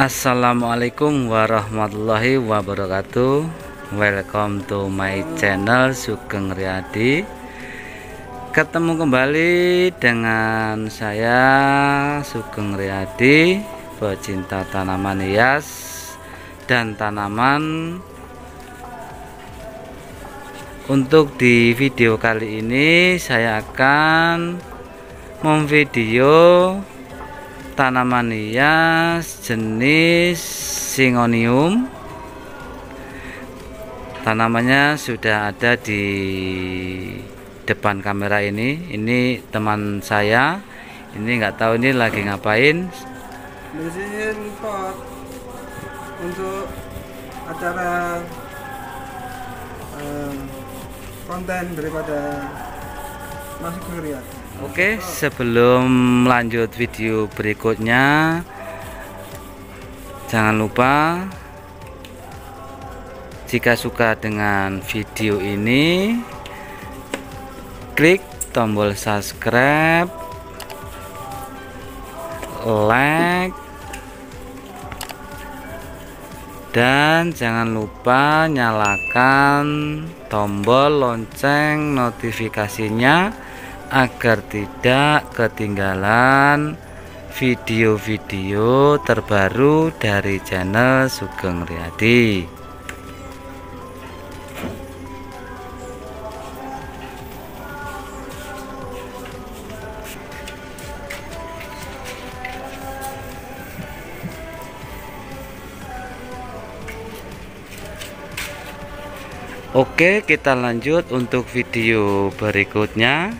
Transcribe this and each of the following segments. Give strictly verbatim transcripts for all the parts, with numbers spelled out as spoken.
Assalamualaikum warahmatullahi wabarakatuh. Welcome to my channel Sugeng Riyadi. Ketemu kembali dengan saya Sugeng Riyadi, pecinta tanaman hias dan tanaman. Untuk di video kali ini saya akan memvideo tanaman hias jenis Syngonium. Tanamannya sudah ada di depan kamera ini. Ini teman saya. Ini nggak tahu ini lagi ngapain. Bersihin pot untuk acara um, konten daripada Mas Riyadi. Oke, sebelum lanjut video berikutnya, jangan lupa jika suka dengan video ini, klik tombol subscribe, like, dan jangan lupa nyalakan tombol lonceng notifikasinya agar tidak ketinggalan video-video terbaru dari channel Sugeng Riyadi. Oke, kita lanjut untuk video berikutnya.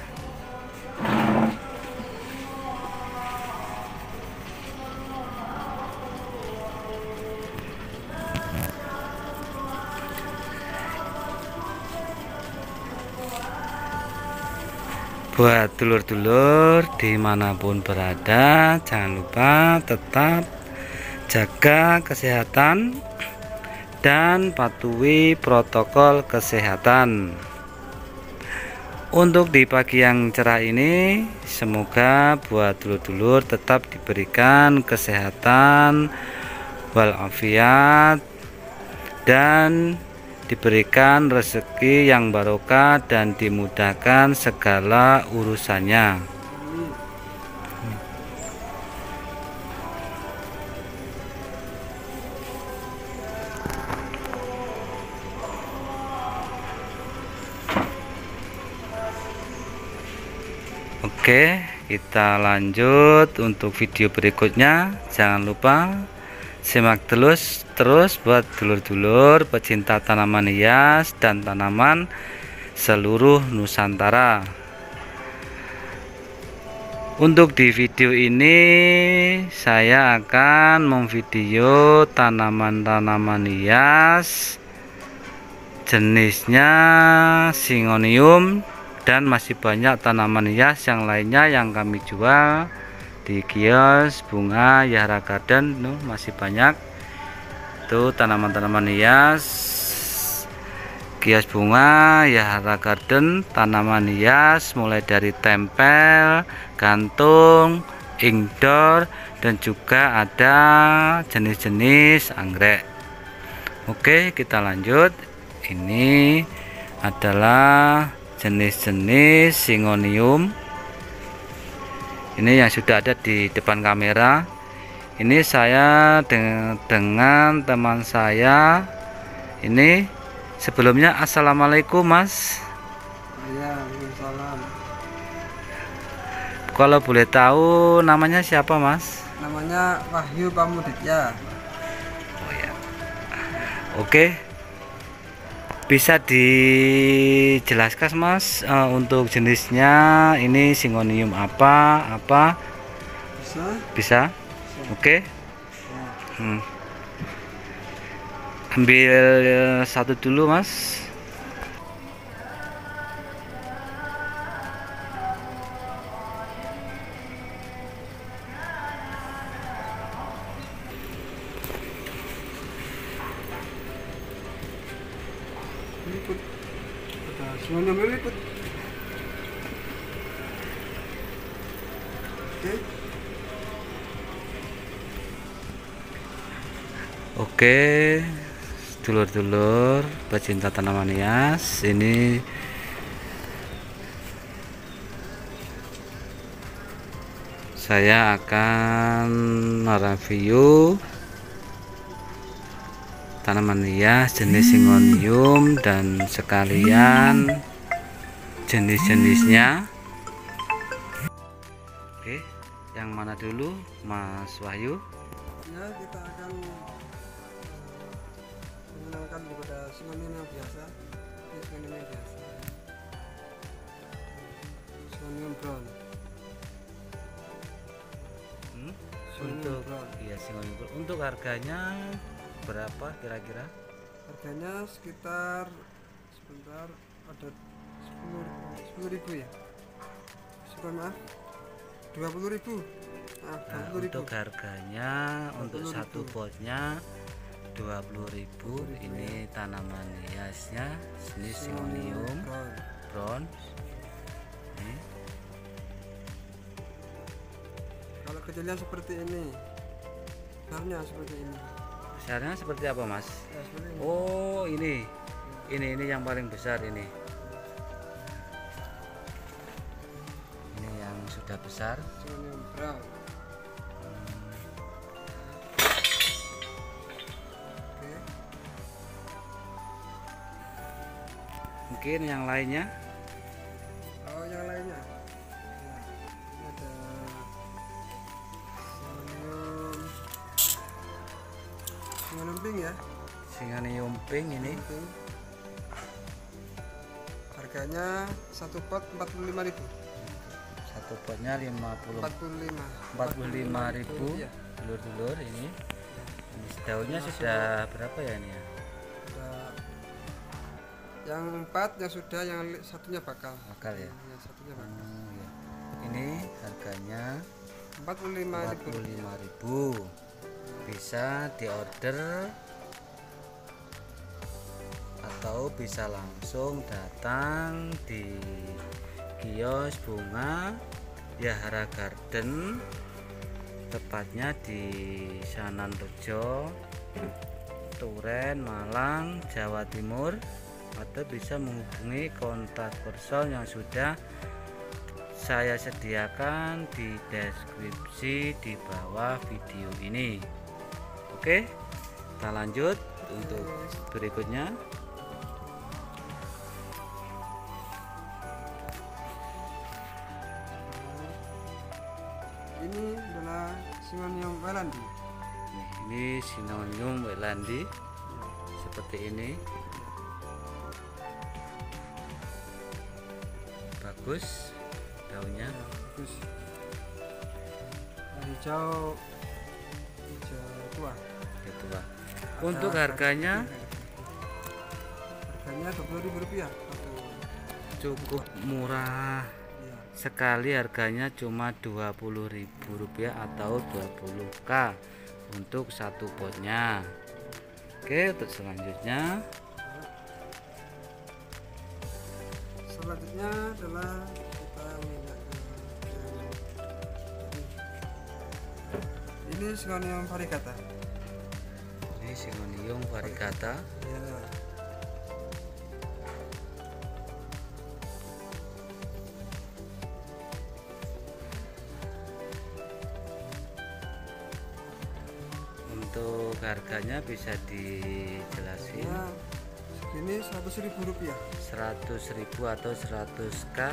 Buat dulur-dulur dimanapun berada, jangan lupa tetap jaga kesehatan dan patuhi protokol kesehatan. Untuk di pagi yang cerah ini, semoga buat dulur-dulur tetap diberikan kesehatan walafiat dan diberikan rezeki yang barokah dan dimudahkan segala urusannya. Oke, kita lanjut untuk video berikutnya. Jangan lupa simak terus terus buat dulur-dulur pecinta tanaman hias dan tanaman seluruh Nusantara. Untuk di video ini saya akan memvideo tanaman-tanaman hias jenisnya Syngonium, dan masih banyak tanaman hias yang lainnya yang kami jual di kios bunga Zahra Garden. Nuh, masih banyak tuh tanaman-tanaman hias kios bunga Zahra Garden. Tanaman hias mulai dari tempel, gantung, indoor, dan juga ada jenis-jenis anggrek. Oke, kita lanjut. Ini adalah jenis-jenis Syngonium. Ini yang sudah ada di depan kamera. Ini saya dengan, dengan teman saya. Ini sebelumnya assalamualaikum mas. Ya, salam. Kalau boleh tahu namanya siapa mas? Namanya Wahyu Pamudidya. Oh ya. Oke. Bisa dijelaskan mas uh, untuk jenisnya ini Syngonium apa apa? Bisa. Bisa. Oke, okay. hmm. Ambil satu dulu mas. Ikut, semuanya ikut. Oke. Okay. Oke, dulur-dulur pecinta tanaman hias, ini saya akan mereview tanaman hias jenis Syngonium dan sekalian jenis-jenisnya. Oke, yang mana dulu, Mas Wahyu? Ya, kita akan mengenalkan kepada Syngonium yang biasa, Syngonium yang biasa, Syngonium brown. Hmm? Untuk brown. Iya, Syngonium brown. Untuk harganya berapa kira-kira? Harganya sekitar, sebentar, ada sepuluh ribu ya. Sebentar, maaf, dua puluh ribu. Nah, nah, untuk harganya dua puluh ribu. Untuk satu potnya dua puluh ribu. Ini tanaman hiasnya jenis Syngonium brown. Kalau kecilnya seperti ini, besarnya seperti ini. Besarnya seperti apa, Mas? Ya, seperti ini. Oh, ini. Ini ini yang paling besar ini. Ini yang sudah besar. Syngonium brown. Mungkin yang lainnya. Oh, yang lainnya. Ya, ini ada Syngonium, Syngonium pink ya. Syngonium pink ini. Pink. Harganya satu pot empat puluh lima ribu. Satu potnya lima puluh empat puluh lima ribu. Dulur-dulur ini. Ini daunnya sudah berapa ya ini ya? Yang empat yang sudah, yang satunya bakal bakal ya, yang satunya bakal. Hmm, ya. Ini harganya empat puluh lima ribu, bisa diorder atau bisa langsung datang di kios bunga Zahra Garden, tepatnya di Sananrejo, Turen, Malang, Jawa Timur, atau bisa menghubungi kontak person yang sudah saya sediakan di deskripsi di bawah video ini. Oke, kita lanjut untuk berikutnya. Ini adalah Syngonium Wailandi. Ini Syngonium Wailandi seperti ini. Bagus daunnya, ya, bagus. Nah, hijau hijau tua, hijau tua. Untuk ada harganya harganya dua puluh ribu rupiah. Cukup murah ya. Sekali harganya cuma dua puluh ribu rupiah atau dua puluh ribu untuk satu potnya. Oke, untuk selanjutnya selanjutnya adalah kita menggunakan ini Syngonium varigata. Ini Syngonium varigata. Ya. Untuk harganya bisa dijelasin. Ya. Ini seratus ribu rupiah, seratus ribu atau seratus ribu.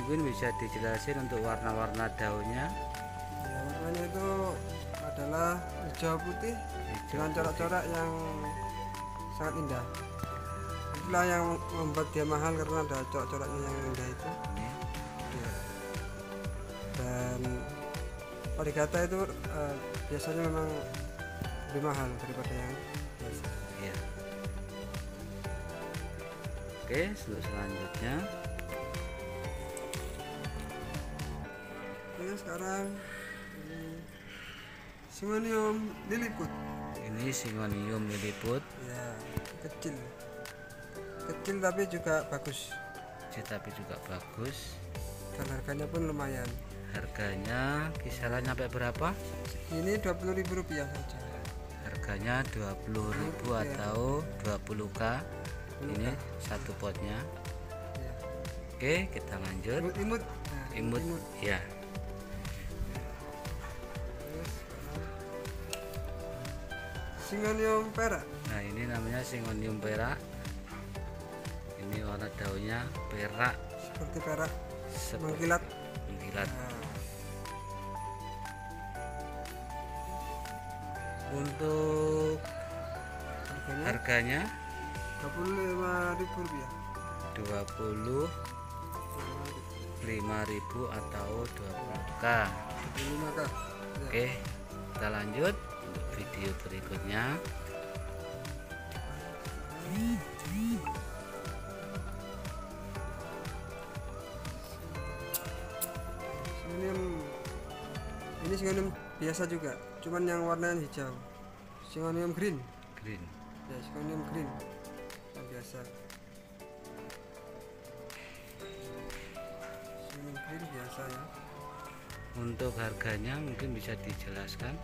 Mungkin bisa dijelasin untuk warna-warna daunnya ya. Warnanya itu adalah hijau putih, hijau dengan corak-corak yang sangat indah. Itulah yang membuat dia mahal, karena ada corak-coraknya yang indah itu ya. Ya. Dan varigata itu uh, biasanya memang lebih mahal daripada yang biasa ya. Oke, selanjutnya. Oke, sekarang ini Syngonium liliput. Ini Syngonium liliput. Ya, kecil. Kecil tapi juga bagus. Kecil tapi juga bagus. Dan harganya pun lumayan. Harganya kisaran sampai berapa? Ini dua puluh ribu rupiah saja. harganya dua puluh ribu atau dua puluh K ini satu potnya. Oke, kita lanjut. Imut, imut, imut. Ya. Syngonium perak. Nah, ini namanya Syngonium perak. Ini warna daunnya perak. Seperti perak. Seperti mengkilat. Mengkilat. Nah. Untuk harganya dua puluh lima ribu rupiah. dua puluh lima ribu atau dua puluh K. dua puluh lima K. Oke, kita lanjut video berikutnya. Ini Syngonium biasa juga, cuman yang warnanya hijau. Syngonium green. Green. Ya, Syngonium green. Yang biasa. Syngonium green biasa ya. Untuk harganya mungkin bisa dijelaskan.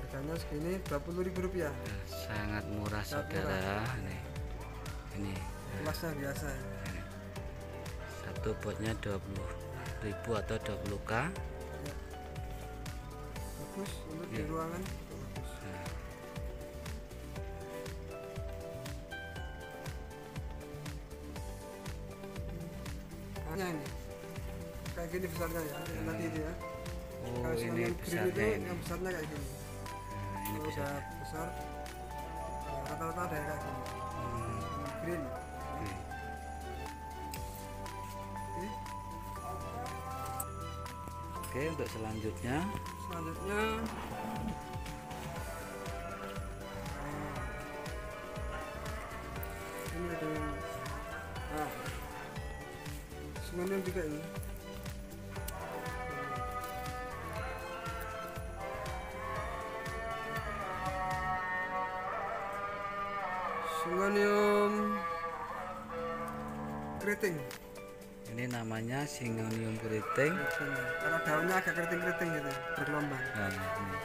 Harganya segini dua puluh ribu rupiah. Nah, sangat murah, sangat saudara. Murah. Nih. Ini. Luasnya biasa ya. Ini. Satu potnya dua puluh ribu atau dua puluh K. Ya. Bagus untuk ya. Di ruangan. Nah. Nah, ini. Kayak gini besarnya ya. Hmm. Nanti itu ya. Oh, kalau ini besarnya ini. Yang besarnya kayak gini. Nah, ini besar. Besar. Rata-rata ada kayak gini. Hmm. Green. Hmm. Oke. Oke, untuk selanjutnya. Selanjutnya. Ini ada. Nah. Syngonium juga ini. Syngonium keriting. Ini namanya Syngonium keriting. Karena daunnya agak keriting-keriting gitu, bergelombang. Nah, ini.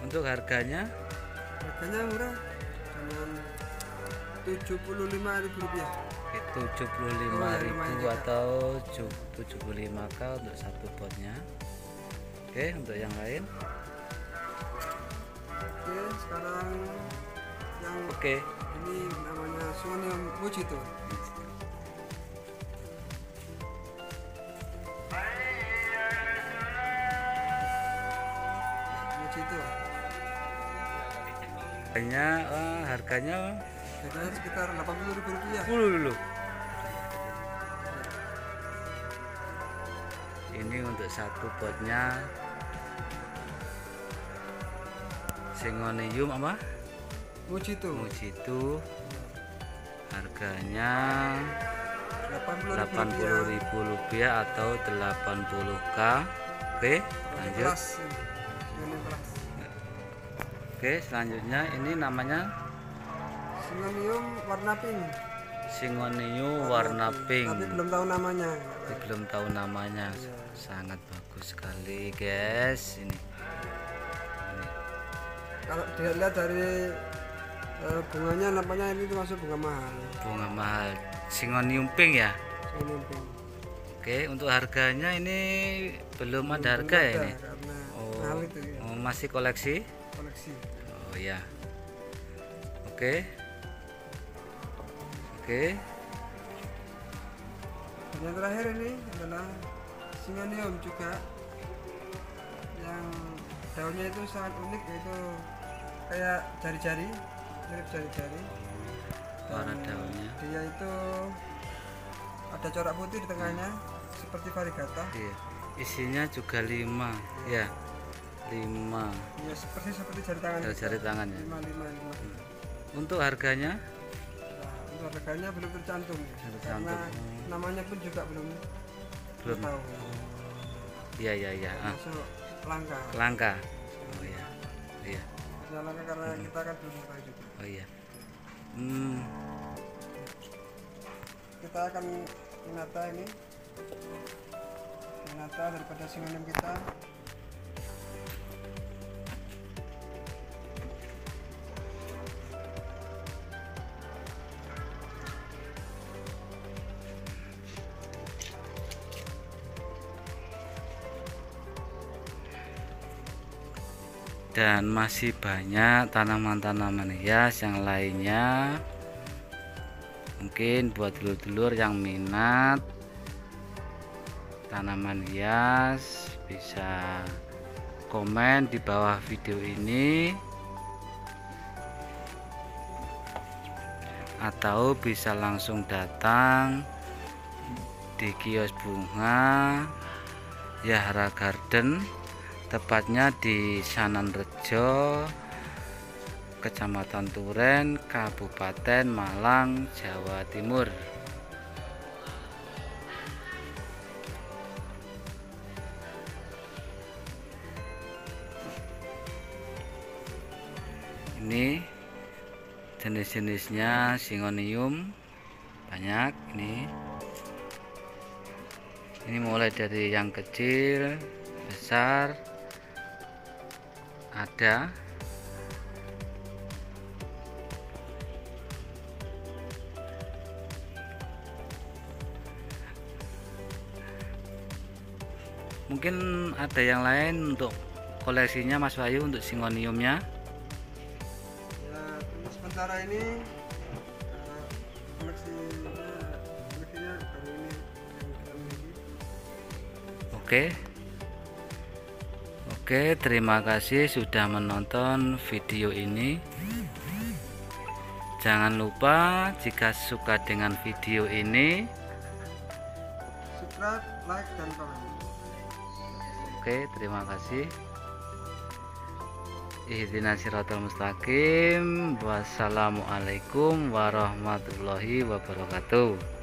Untuk harganya? Harganya murah. tujuh puluh lima ribu rupiah. tujuh puluh lima ribu atau tujuh puluh lima K untuk satu potnya. Oke, untuk yang lain. Oke, sekarang yang oke. Ini namanya Syngonium mojito. Mojito. Harganya oh, harganya Harganya sekitar delapan puluh ribu rupiah. Dulu. Ini untuk satu potnya Syngonium apa? Mojito. Mojito. Harganya delapan puluh ribu rupiah atau delapan puluh K. Oke, lanjut. Oke, selanjutnya ini namanya Syngonium warna pink. Syngonium warna pink. Tapi belum tahu namanya. Tapi belum tahu namanya. Ya. Sangat bagus sekali, guys. Ini. Ini. Kalau dilihat dari uh, bunganya, nampaknya ini termasuk bunga mahal. Bunga mahal. Syngonium pink ya. Syngonium pink. Oke, untuk harganya ini belum, belum ada harga ya ini. Oh, itu, ya. Oh, masih koleksi? Koleksi. Oh ya. Oke. Oke. Okay. Yang terakhir ini adalah Syngonium juga, yang daunnya itu sangat unik, yaitu kayak jari-jari, mirip jari-jari. Warna daunnya. Dia itu ada corak putih di tengahnya, hmm. seperti varigata. Iya. Isinya juga lima, ya, ya. lima. Ya seperti seperti jari tangan. Jari, jari tangannya. Lima, lima, lima. Hmm. Untuk harganya? Harganya belum tercantum, tercantum. Karena hmm. namanya pun juga belum belum tahu. Iya iya iya. Ah. Langka. Langka. Oh iya. Iya. Nah, langka karena hmm. kita kan belum tahu juga. Oh iya. Hmm. Kita akan menata ini. Menata daripada Syngonium kita. dan masih banyak tanaman-tanaman hias yang lainnya. Mungkin buat dulur-dulur yang minat tanaman hias bisa komen di bawah video ini atau bisa langsung datang di kios bunga Zahra Garden, tepatnya di Sananrejo, Kecamatan Turen, Kabupaten Malang, Jawa Timur. Ini jenis-jenisnya Syngonium banyak. Ini ini mulai dari yang kecil, besar ada. Mungkin ada yang lain untuk koleksinya Mas Wahyu, untuk Syngoniumnya. Sementara ini koleksinya, koleksinya baru ini yang ini. Oke, oke, terima kasih sudah menonton video ini. Jangan lupa jika suka dengan video ini, subscribe, like, dan komen. Oke, terima kasih. Ihdinash shiratal mustaqim. Wassalamualaikum warahmatullahi wabarakatuh.